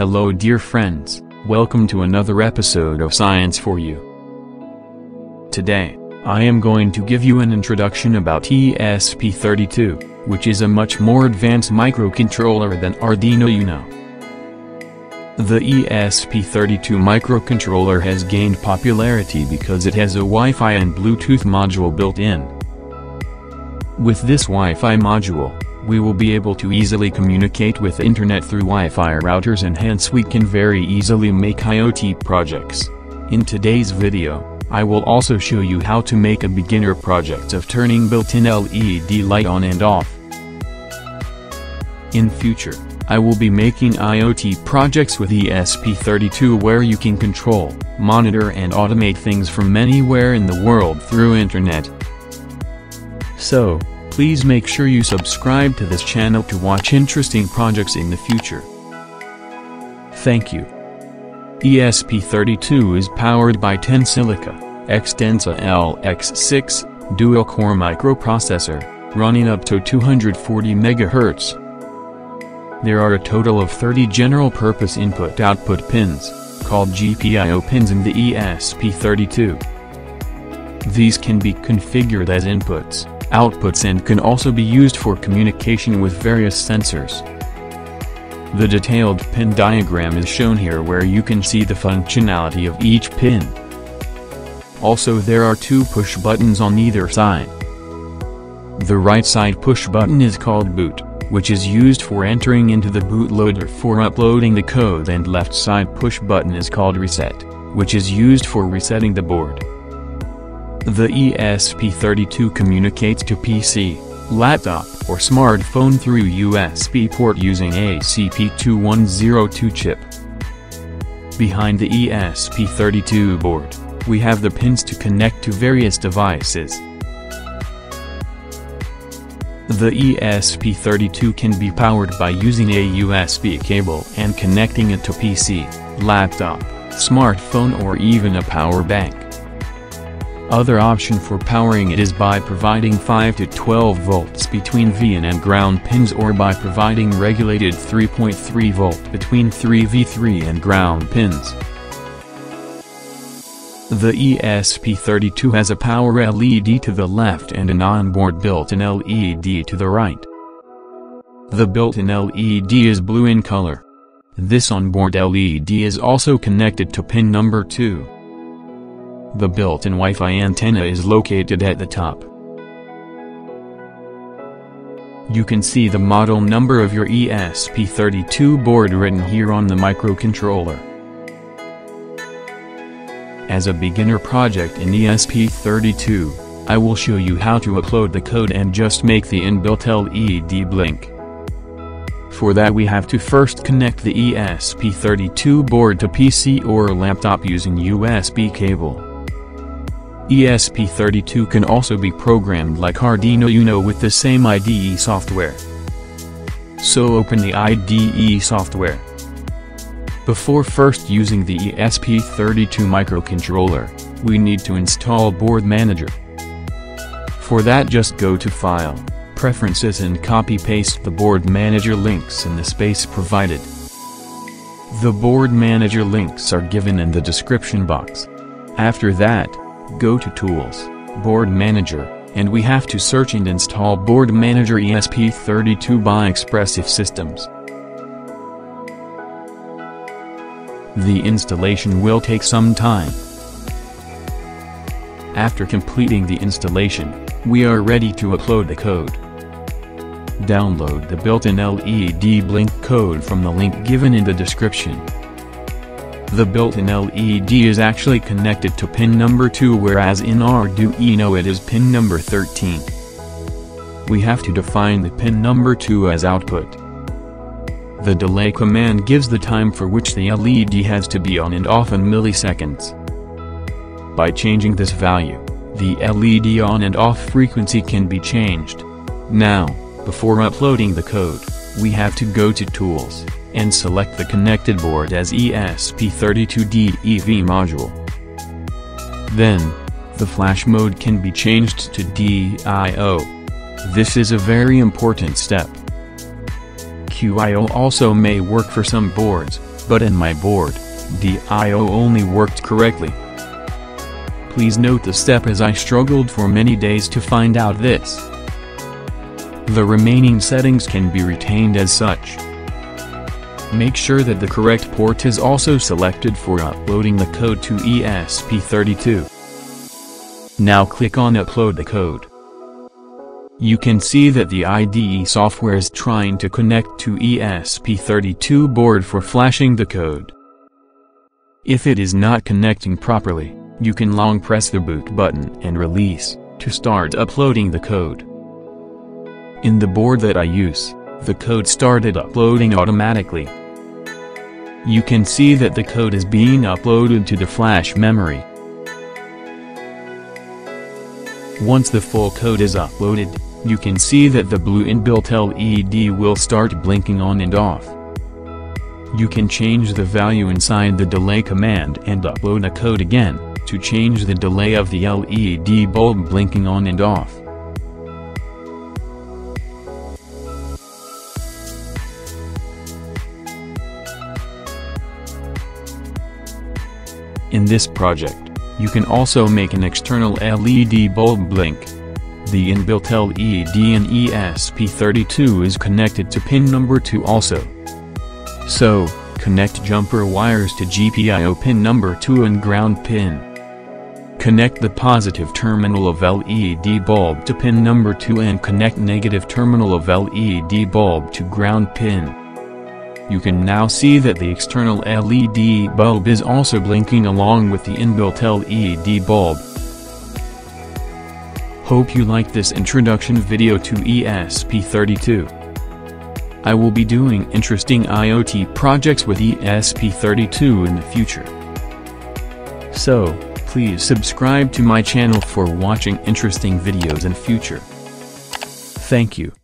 Hello dear friends, welcome to another episode of Science for You. Today, I am going to give you an introduction about ESP32, which is a much more advanced microcontroller than Arduino Uno. The ESP32 microcontroller has gained popularity because it has a Wi-Fi and Bluetooth module built in. With this Wi-Fi module, we will be able to easily communicate with internet through Wi-Fi routers, and hence we can very easily make IoT projects. In today's video, I will also show you how to make a beginner project of turning built-in LED light on and off. In future, I will be making IoT projects with ESP32 where you can control, monitor and automate things from anywhere in the world through internet. So, please make sure you subscribe to this channel to watch interesting projects in the future. Thank you. ESP32 is powered by Tensilica, Xtensa LX6, dual-core microprocessor, running up to 240 MHz. There are a total of 30 general-purpose input-output pins, called GPIO pins in the ESP32. These can be configured as inputs, outputs and can also be used for communication with various sensors. The detailed pin diagram is shown here where you can see the functionality of each pin. Also there are two push buttons on either side. The right side push button is called boot, which is used for entering into the bootloader for uploading the code, and left side push button is called reset, which is used for resetting the board. The ESP32 communicates to PC, laptop, or smartphone through USB port using a CP2102 chip. Behind the ESP32 board, we have the pins to connect to various devices. The ESP32 can be powered by using a USB cable and connecting it to PC, laptop, smartphone or even a power bank. Other option for powering it is by providing 5 to 12 volts between VIN and ground pins, or by providing regulated 3.3 volt between 3V3 and ground pins. The ESP32 has a power LED to the left and an onboard built-in LED to the right. The built-in LED is blue in color. This onboard LED is also connected to pin number 2. The built-in Wi-Fi antenna is located at the top. You can see the model number of your ESP32 board written here on the microcontroller. As a beginner project in ESP32, I will show you how to upload the code and just make the inbuilt LED blink. For that we have to first connect the ESP32 board to PC or laptop using USB cable. ESP32 can also be programmed like Arduino Uno with the same IDE software. So open the IDE software. Before first using the ESP32 microcontroller, we need to install Board Manager. For that just go to File, Preferences and copy-paste the Board Manager links in the space provided. The Board Manager links are given in the description box. After that, go to Tools, Board Manager, and we have to search and install Board Manager ESP32 by Expressive Systems. The installation will take some time. After completing the installation, we are ready to upload the code. Download the built-in LED blink code from the link given in the description. The built-in LED is actually connected to pin number 2, whereas in Arduino it is pin number 13. We have to define the pin number 2 as output. The delay command gives the time for which the LED has to be on and off in milliseconds. By changing this value, the LED on and off frequency can be changed. Now, before uploading the code, we have to go to Tools and select the connected board as ESP32DEV module. Then, the flash mode can be changed to DIO. This is a very important step. QIO also may work for some boards, but in my board, DIO only worked correctly. Please note the step as I struggled for many days to find out this. The remaining settings can be retained as such. Make sure that the correct port is also selected for uploading the code to ESP32. Now click on Upload the Code. You can see that the IDE software is trying to connect to ESP32 board for flashing the code. If it is not connecting properly, you can long press the boot button and release to start uploading the code. In the board that I use, the code started uploading automatically. You can see that the code is being uploaded to the flash memory. Once the full code is uploaded, you can see that the blue inbuilt LED will start blinking on and off. You can change the value inside the delay command and upload a code again, to change the delay of the LED bulb blinking on and off. In this project, you can also make an external LED bulb blink. The inbuilt LED in ESP32 is connected to pin number 2 also. So, connect jumper wires to GPIO pin number 2 and ground pin. Connect the positive terminal of LED bulb to pin number 2 and connect negative terminal of LED bulb to ground pin. You can now see that the external LED bulb is also blinking along with the inbuilt LED bulb. Hope you liked this introduction video to ESP32. I will be doing interesting IoT projects with ESP32 in the future. So, please subscribe to my channel for watching interesting videos in future. Thank you.